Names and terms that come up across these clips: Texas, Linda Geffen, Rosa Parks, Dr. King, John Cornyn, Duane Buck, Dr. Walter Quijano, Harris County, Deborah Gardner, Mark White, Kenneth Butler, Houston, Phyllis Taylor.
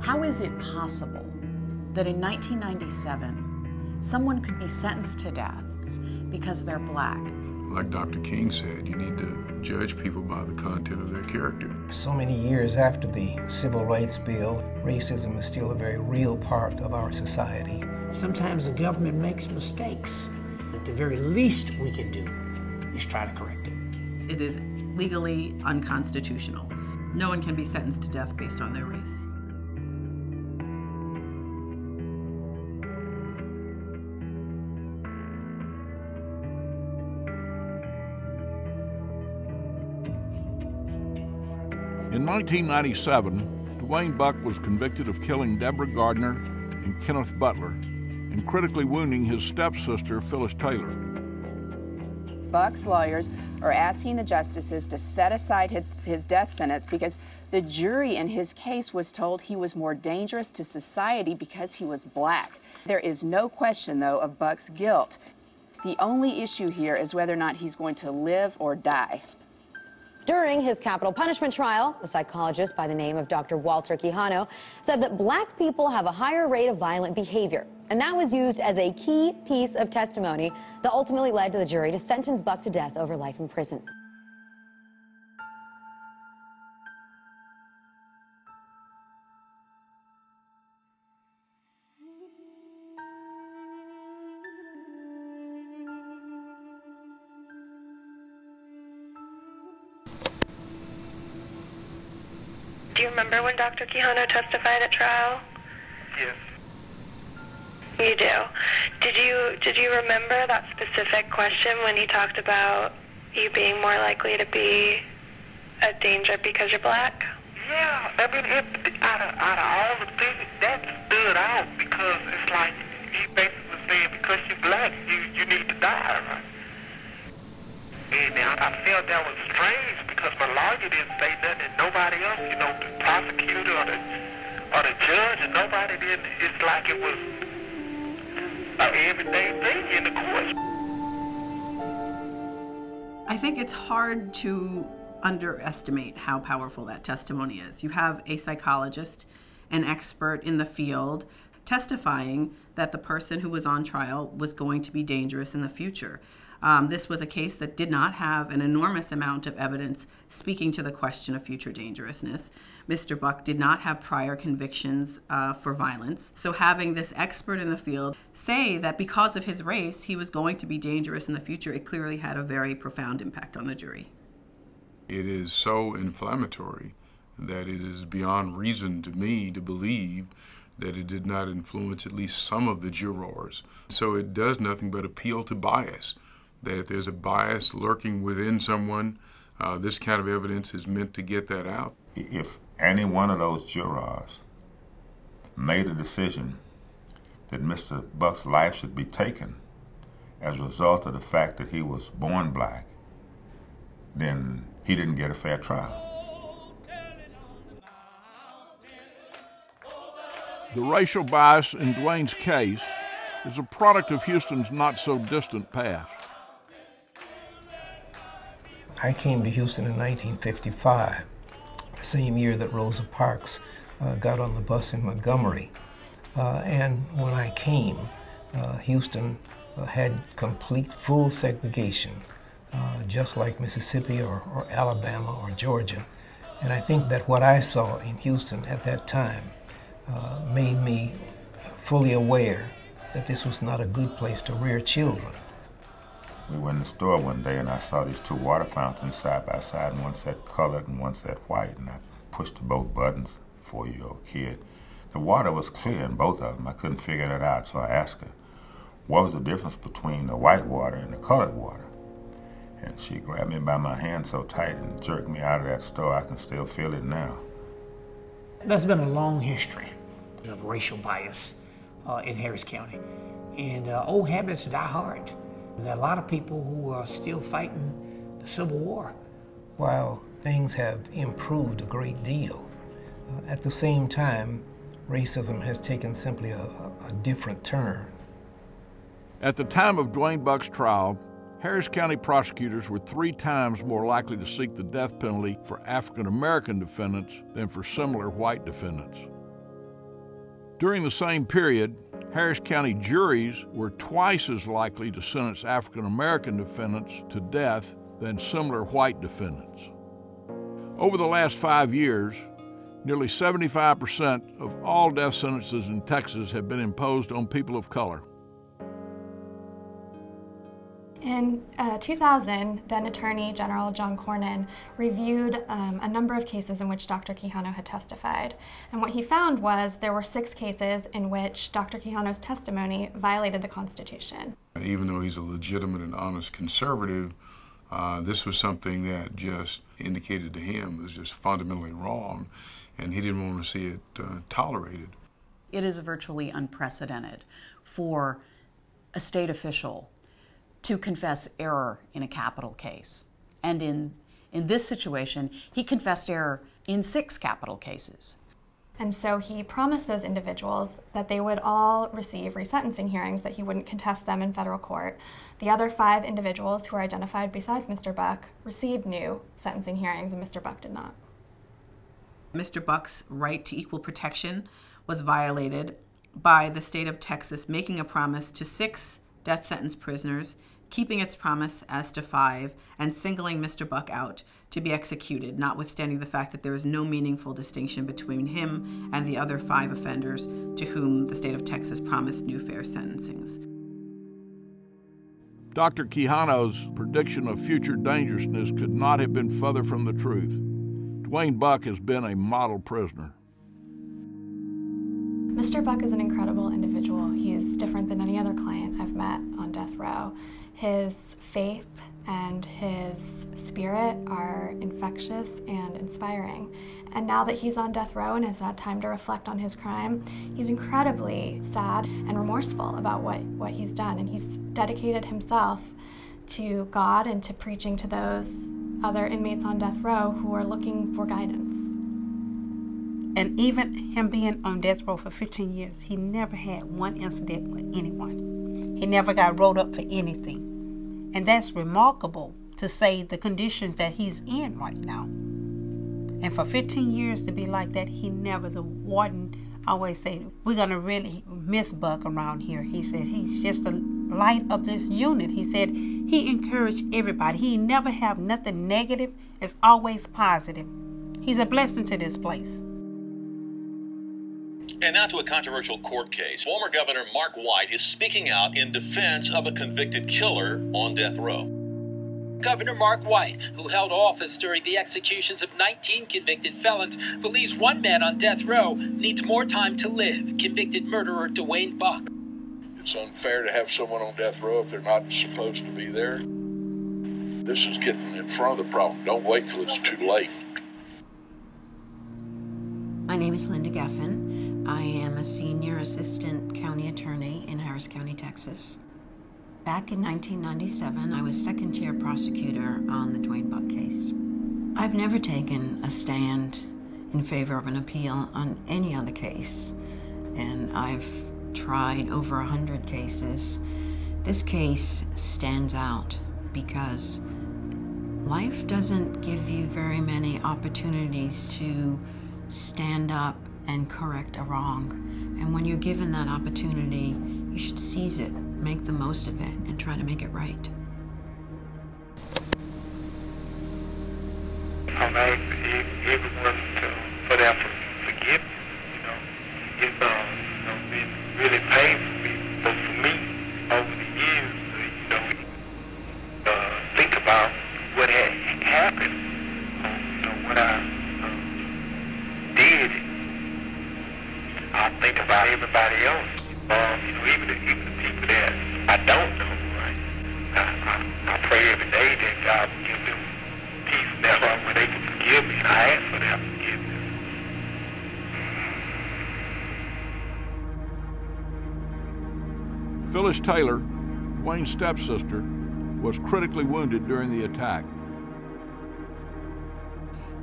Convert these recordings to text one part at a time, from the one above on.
How is it possible that in 1997, someone could be sentenced to death because they're black? Like Dr. King said, you need to judge people by the content of their character. So many years after the Civil Rights Bill, racism is still a very real part of our society. Sometimes the government makes mistakes. But the very least we can do is try to correct it. It is legally unconstitutional. No one can be sentenced to death based on their race. In 1997, Duane Buck was convicted of killing Deborah Gardner and Kenneth Butler and critically wounding his stepsister, Phyllis Taylor. Buck's lawyers are asking the justices to set aside his death sentence because the jury in his case was told he was more dangerous to society because he was black. There is no question, though, of Buck's guilt. The only issue here is whether or not he's going to live or die. During his capital punishment trial, a psychologist by the name of Dr. Walter Quijano said that black people have a higher rate of violent behavior, and that was used as a key piece of testimony that ultimately led to the jury to sentence Buck to death over life in prison. Do you remember when Dr. Quijano testified at trial? Yeah. You do? Did you remember that specific question when he talked about you being more likely to be a danger because you're black? Yeah, I mean, out of all the things, that stood out because it's like he basically said, because you're black, you need to die, right? And I felt that was strange because my lawyer didn't say nothing, and nobody else, you know, the prosecutor or the judge, and nobody did. It's like it was an everyday thing in the court. I think it's hard to underestimate how powerful that testimony is. You have a psychologist, an expert in the field, testifying that the person who was on trial was going to be dangerous in the future. This was a case that did not have an enormous amount of evidence speaking to the question of future dangerousness. Mr. Buck did not have prior convictions for violence. So having this expert in the field say that because of his race, he was going to be dangerous in the future, it clearly had a very profound impact on the jury. It is so inflammatory that it is beyond reason to me to believe that it did not influence at least some of the jurors. So it does nothing but appeal to bias. That if there's a bias lurking within someone, this kind of evidence is meant to get that out. If any one of those jurors made a decision that Mr. Buck's life should be taken as a result of the fact that he was born black, then he didn't get a fair trial. The racial bias in Duane's case is a product of Houston's not-so-distant past. I came to Houston in 1955, the same year that Rosa Parks got on the bus in Montgomery. And when I came, Houston had complete full segregation, just like Mississippi or Alabama or Georgia. And I think that what I saw in Houston at that time made me fully aware that this was not a good place to rear children. We were in the store one day and I saw these two water fountains side by side, and one said colored and one said white, and I pushed both buttons, 4-year-old kid. The water was clear in both of them. I couldn't figure that out, so I asked her, what was the difference between the white water and the colored water? And she grabbed me by my hand so tight and jerked me out of that store. I can still feel it now. That's been a long history of racial bias in Harris County, and old habits die hard. There are a lot of people who are still fighting the Civil War. While things have improved a great deal, at the same time, racism has taken simply a different turn. At the time of Duane Buck's trial, Harris County prosecutors were 3 times more likely to seek the death penalty for African-American defendants than for similar white defendants. During the same period, Harris County juries were twice as likely to sentence African-American defendants to death than similar white defendants. Over the last 5 years, nearly 75% of all death sentences in Texas have been imposed on people of color. In 2000, then Attorney General John Cornyn reviewed a number of cases in which Dr. Quijano had testified. And what he found was there were 6 cases in which Dr. Quijano's testimony violated the Constitution. Even though he's a legitimate and honest conservative, this was something that just indicated to him was just fundamentally wrong, and he didn't want to see it tolerated. It is virtually unprecedented for a state official to confess error in a capital case. And in this situation, he confessed error in 6 capital cases. And so he promised those individuals that they would all receive resentencing hearings, that he wouldn't contest them in federal court. The other 5 individuals who are identified besides Mr. Buck received new sentencing hearings, and Mr. Buck did not. Mr. Buck's right to equal protection was violated by the state of Texas making a promise to 6 death sentence prisoners, keeping its promise as to 5, and singling Mr. Buck out to be executed, notwithstanding the fact that there is no meaningful distinction between him and the other 5 offenders to whom the state of Texas promised new fair sentencings. Dr. Quijano's prediction of future dangerousness could not have been further from the truth. Duane Buck has been a model prisoner. Mr. Buck is an incredible individual. He's different than any other client I've met on death row. His faith and his spirit are infectious and inspiring. And now that he's on death row and has had time to reflect on his crime, he's incredibly sad and remorseful about what he's done. And he's dedicated himself to God and to preaching to those other inmates on death row who are looking for guidance. And even him being on death row for 15 years, he never had one incident with anyone. He never got rolled up for anything. And that's remarkable to say the conditions that he's in right now. And for 15 years to be like that, he never, the warden always said, we're gonna really miss Buck around here. He said, he's just the light of this unit. He said, he encouraged everybody. He never have nothing negative. It's always positive. He's a blessing to this place. And now to a controversial court case. Former Governor Mark White is speaking out in defense of a convicted killer on death row. Governor Mark White, who held office during the executions of 19 convicted felons, believes one man on death row needs more time to live, convicted murderer Duane Buck. It's unfair to have someone on death row if they're not supposed to be there. This is getting in front of the problem. Don't wait till it's too late. My name is Linda Geffen. I am a senior assistant county attorney in Harris County, Texas. Back in 1997, I was second chair prosecutor on the Duane Buck case. I've never taken a stand in favor of an appeal on any other case, and I've tried over 100 cases. This case stands out because life doesn't give you very many opportunities to stand up and correct a wrong. And when you're given that opportunity, you should seize it, make the most of it, and try to make it right. I like everyone to put out for forgiveness, you know. It's been really painful, but for me, over the years, think about what had happened, what I did. I think about everybody else, even the people that I don't know, right? I pray every day that God will give them peace in their heart where they can forgive me, and I ask for their forgiveness. Phyllis Taylor, Duane's stepsister, was critically wounded during the attack.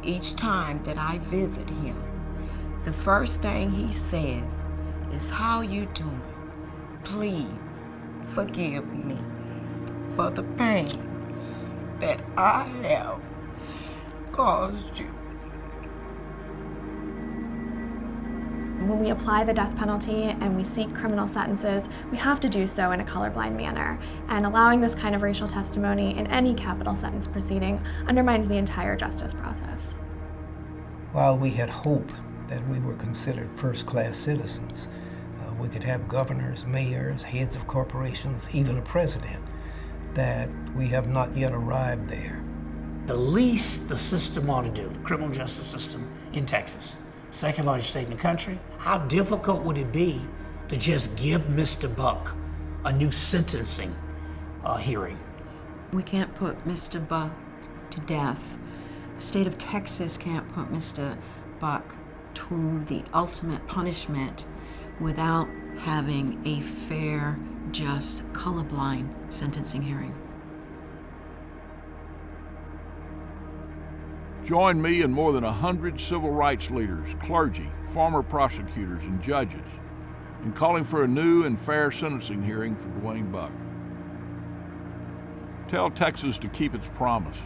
Each time that I visit him, the first thing he says is, how you doing? Please forgive me for the pain that I have caused you. When we apply the death penalty and we seek criminal sentences, we have to do so in a colorblind manner, and allowing this kind of racial testimony in any capital sentence proceeding undermines the entire justice process. While we had hope that we were considered first-class citizens, we could have governors, mayors, heads of corporations, even a president, that we have not yet arrived there. The least the system ought to do, the criminal justice system in Texas, second largest state in the country, how difficult would it be to just give Mr. Buck a new sentencing hearing? We can't put Mr. Buck to death. The state of Texas can't put Mr. Buck to the ultimate punishment without having a fair, just, colorblind sentencing hearing. Join me and more than 100 civil rights leaders, clergy, former prosecutors, and judges in calling for a new and fair sentencing hearing for Duane Buck. Tell Texas to keep its promise.